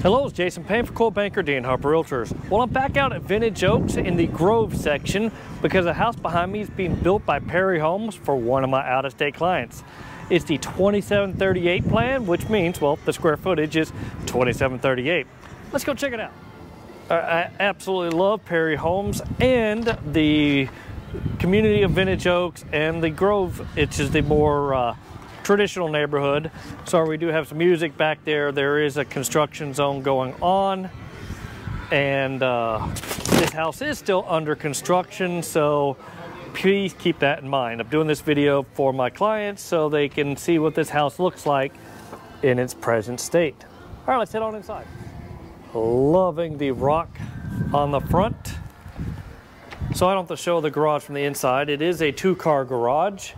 Hello, it's Jason Payne for Coldwell Banker, Dean Harper Realtors. Well, I'm back out at Vintage Oaks in the Grove section because the house behind me is being built by Perry Homes for one of my out-of-state clients. It's the 2738 plan, which means, well, the square footage is 2738. Let's go check it out. I absolutely love Perry Homes and the community of Vintage Oaks and the Grove. It's just the more traditional neighborhood. Sorry, we do have some music back there. There is a construction zone going on, and this house is still under construction, so please keep that in mind. I'm doing this video for my clients so they can see what this house looks like in its present state. All right, let's head on inside. Loving the rock on the front. So I don't have to show the garage from the inside. It is a two-car garage.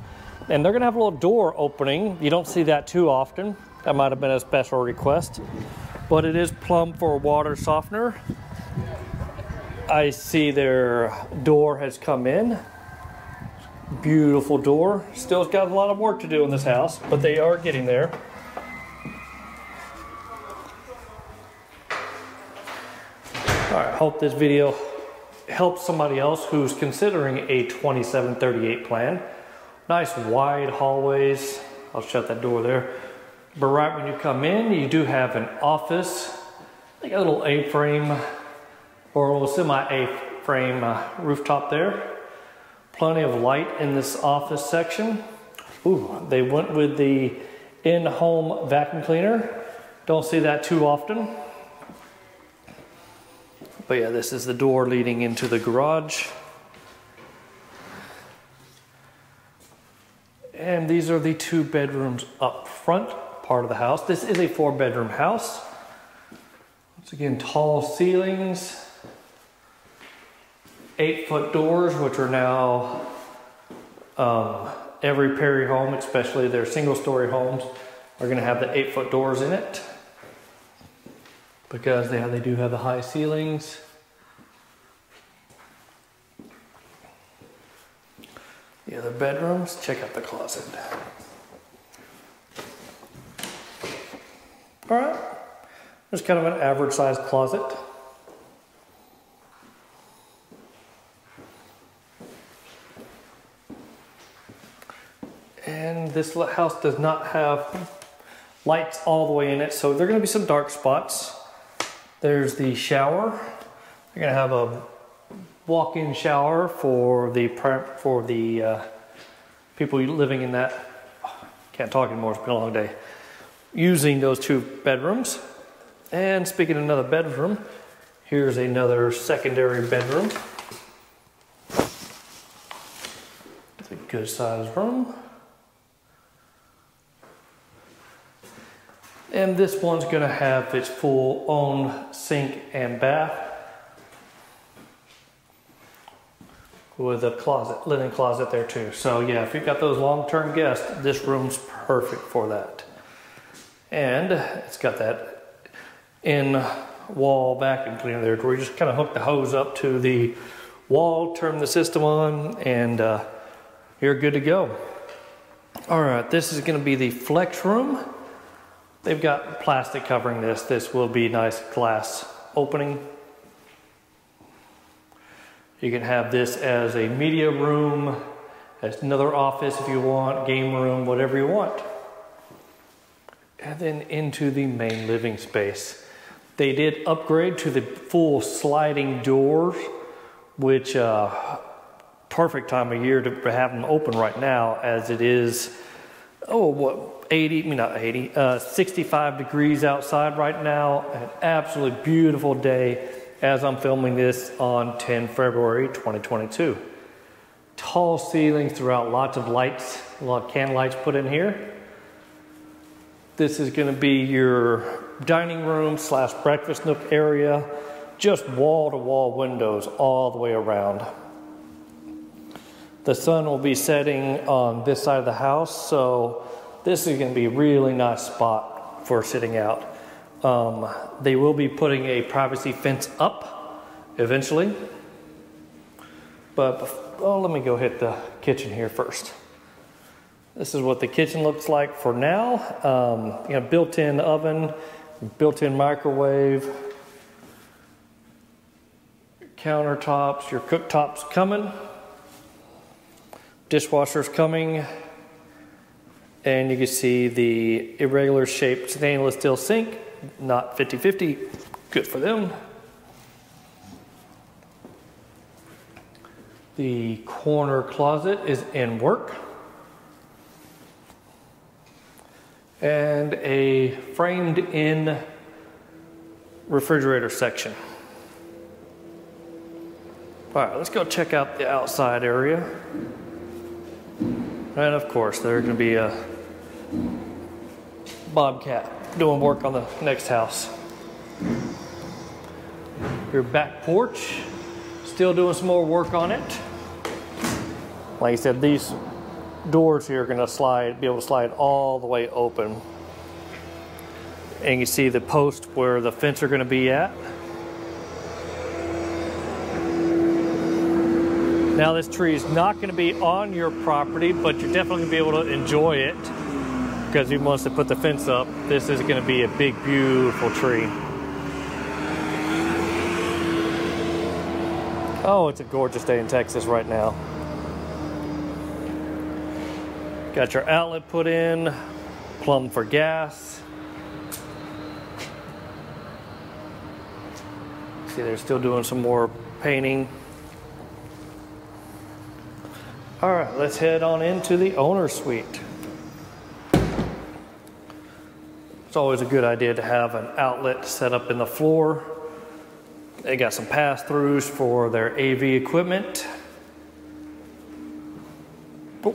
And they're gonna have a little door opening. You don't see that too often. That might have been a special request, but it is plumb for a water softener. I see their door has come in. Beautiful door. Still's got a lot of work to do in this house, but they are getting there. All right, hope this video helps somebody else who's considering a 2738 plan. Nice wide hallways. I'll shut that door there. But right when you come in, you do have an office, like a little A-frame or a little semi-A-frame rooftop there. Plenty of light in this office section. Ooh, they went with the in-home vacuum cleaner. Don't see that too often. But yeah, this is the door leading into the garage. And these are the two bedrooms up front part of the house. This is a four-bedroom house. Once again, tall ceilings, 8-foot doors, which are now every Perry home, especially their single-story homes, are going to have the 8-foot doors in it because they do have the high ceilings. The other bedrooms, check out the closet. All right, there's kind of an average sized closet. And this house does not have lights all the way in it, so there are gonna be some dark spots. There's the shower. They're gonna have a walk-in shower for the people living in that. Oh, can't talk anymore, it's been a long day. Using those two bedrooms. And speaking of another bedroom, here's another secondary bedroom. It's a good sized room. And this one's gonna have its full own sink and bath, with a closet, linen closet there too. So yeah, if you've got those long-term guests, this room's perfect for that. And it's got that in-wall vacuum cleaner there where you just kind of hook the hose up to the wall, turn the system on, and you're good to go. All right, this is gonna be the flex room. They've got plastic covering this. This will be nice glass opening. You can have this as a media room, as another office if you want, game room, whatever you want. And then into the main living space. They did upgrade to the full sliding doors, which perfect time of year to have them open right now, as it is, 65 degrees outside right now, an absolutely beautiful day. As I'm filming this on 10 February, 2022. Tall ceilings throughout, lots of lights, a lot of can lights put in here. This is gonna be your dining room / breakfast nook area, just wall-to-wall windows all the way around. The sun will be setting on this side of the house, so this is gonna be a really nice spot for sitting out. They will be putting a privacy fence up eventually, but let me go hit the kitchen here first. This is what the kitchen looks like for now. You know, built-in oven, built-in microwave, countertops, your cooktop's coming, dishwasher's coming, and you can see the irregular shaped stainless steel sink, not 50/50, good for them. The corner closet is in work. And a framed in refrigerator section. All right, let's go check out the outside area. And of course, there's gonna be a bobcat doing work on the next house. Your back porch, still doing some more work on it. Like I said, these doors here are gonna slide, be able to slide all the way open. And you see the post where the fence are gonna be at. Now this tree is not going to be on your property, but you're definitely going to be able to enjoy it because he wants to put the fence up. This is going to be a big, beautiful tree. Oh, it's a gorgeous day in Texas right now. Got your outlet put in, plumb for gas. See, they're still doing some more painting. All right, let's head on into the owner's suite. It's always a good idea to have an outlet set up in the floor. They got some pass-throughs for their AV equipment. Oh,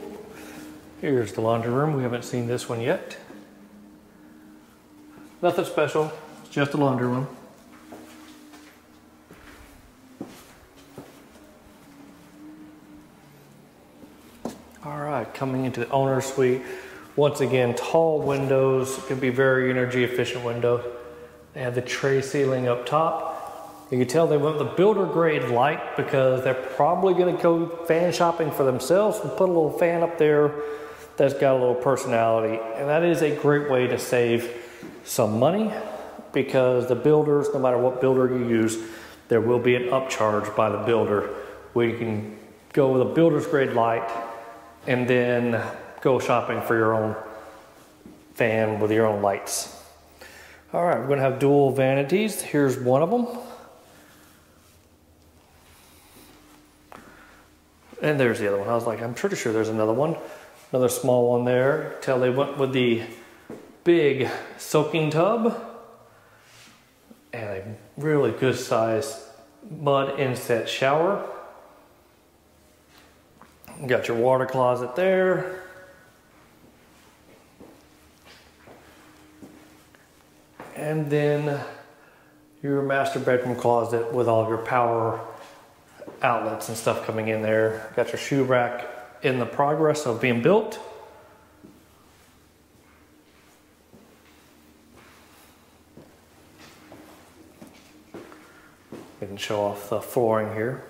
here's the laundry room. We haven't seen this one yet. Nothing special, just a laundry room. All right, coming into the owner's suite. Once again, tall windows, can be very energy efficient windows. They have the tray ceiling up top. You can tell they went with the builder grade light because they're probably gonna go fan shopping for themselves and put a little fan up there that's got a little personality. And that is a great way to save some money because the builders, no matter what builder you use, there will be an upcharge by the builder where you can go with a builder's grade light and then go shopping for your own fan with your own lights. All right, we're gonna have dual vanities. Here's one of them. And there's the other one. I was like, I'm pretty sure there's another one. Another small one there. Tell they went with the big soaking tub and a really good sized mud inset shower. Got your water closet there. And then your master bedroom closet with all your power outlets and stuff coming in there. Got your shoe rack in the progress of being built. We can show off the flooring here.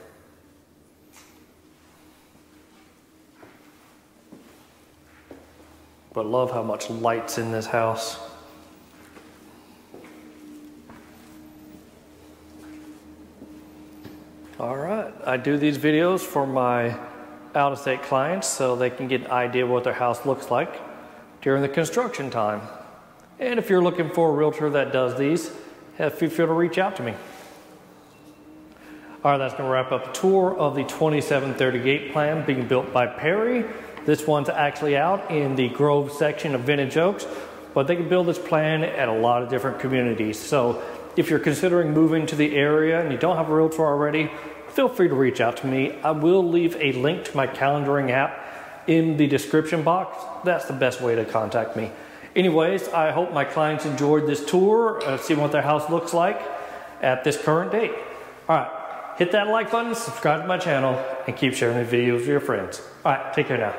But love how much light's in this house. All right, I do these videos for my out-of-state clients so they can get an idea of what their house looks like during the construction time. And if you're looking for a realtor that does these, feel free to reach out to me. All right, that's gonna wrap up a tour of the 2738 plan being built by Perry. This one's actually out in the Grove section of Vintage Oaks, but they can build this plan at a lot of different communities. So if you're considering moving to the area and you don't have a realtor already, feel free to reach out to me. I will leave a link to my calendaring app in the description box. That's the best way to contact me. Anyways, I hope my clients enjoyed this tour, see what their house looks like at this current date. All right. Hit that like button, subscribe to my channel, and keep sharing the videos with your friends. All right, take care now.